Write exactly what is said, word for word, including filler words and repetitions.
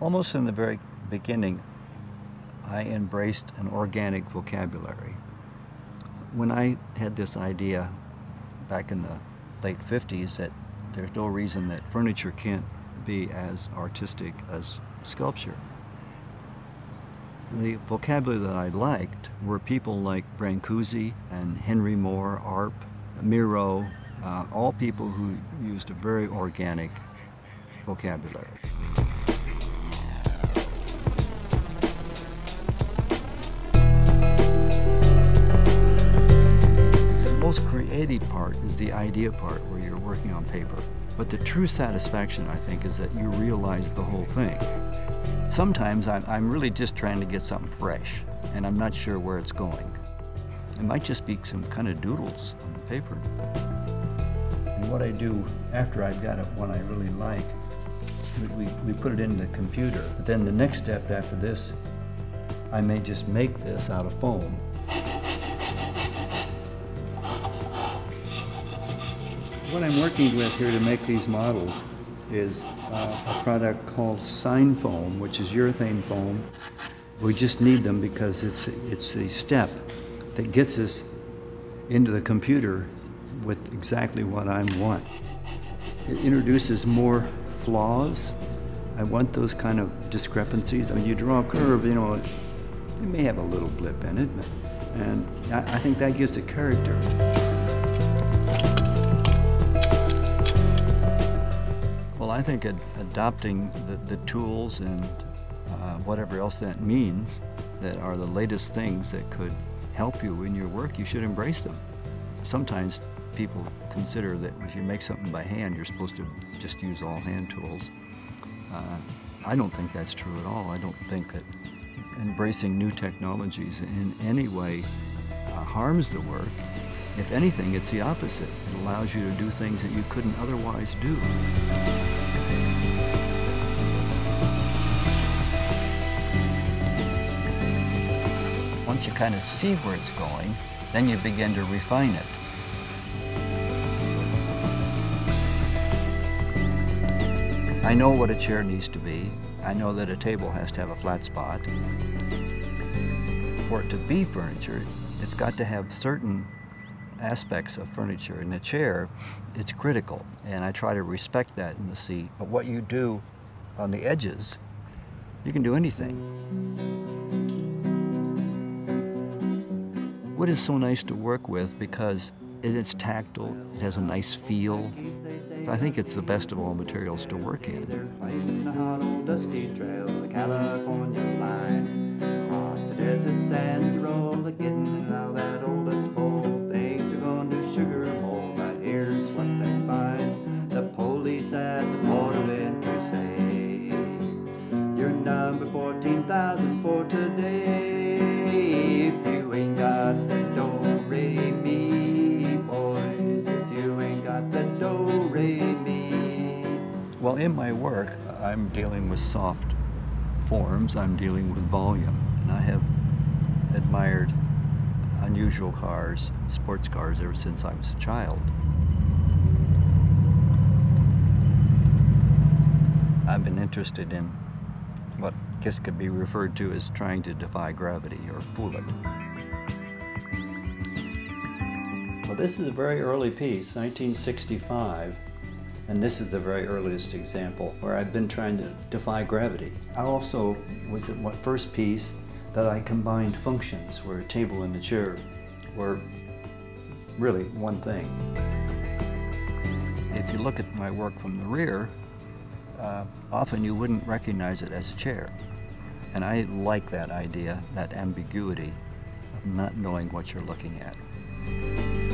almost in the very beginning, I embraced an organic vocabulary. When I had this idea back in the late fifties that there's no reason that furniture can't be as artistic as sculpture, the vocabulary that I liked were people like Brancusi and Henry Moore, Arp, Miro, uh, all people who used a very organic vocabulary. The most creative part is the idea part where you're working on paper. But the true satisfaction, I think, is that you realize the whole thing. Sometimes I'm really just trying to get something fresh, and I'm not sure where it's going. It might just be some kind of doodles on the paper. And what I do after I've got one I really like, we, we put it in the computer. But then the next step after this, I may just make this out of foam. What I'm working with here to make these models is uh, a product called SignFoam, which is urethane foam. We just need them because it's it's a step that gets us into the computer with exactly what I want. It introduces more flaws. I want those kind of discrepancies. When you draw a curve, you know, it may have a little blip in it, and I, I think that gives it character. I think ad adopting the, the tools and uh, whatever else that means that are the latest things that could help you in your work, you should embrace them. Sometimes people consider that if you make something by hand, you're supposed to just use all hand tools. Uh, I don't think that's true at all. I don't think that embracing new technologies in any way uh, harms the work. If anything, it's the opposite. It allows you to do things that you couldn't otherwise do. Once you kind of see where it's going, then you begin to refine it. I know what a chair needs to be. I know that a table has to have a flat spot. For it to be furniture, it's got to have certain aspects of furniture. In a chair, it's critical, and I try to respect that in the seat. But what you do on the edges, you can do anything. Wood is so nice to work with because it's tactile, it has a nice feel. I think it's the best of all materials to work in. You're number fourteen thousand for today. Well, in my work, I'm dealing with soft forms, I'm dealing with volume, and I have admired unusual cars, sports cars, ever since I was a child. I've been interested in what I guess could be referred to as trying to defy gravity or fool it. Well, this is a very early piece, nineteen sixty-five. And this is the very earliest example where I've been trying to defy gravity. I also was the first piece that I combined functions, where a table and a chair were really one thing. If you look at my work from the rear, uh, often you wouldn't recognize it as a chair. And I like that idea, that ambiguity of not knowing what you're looking at.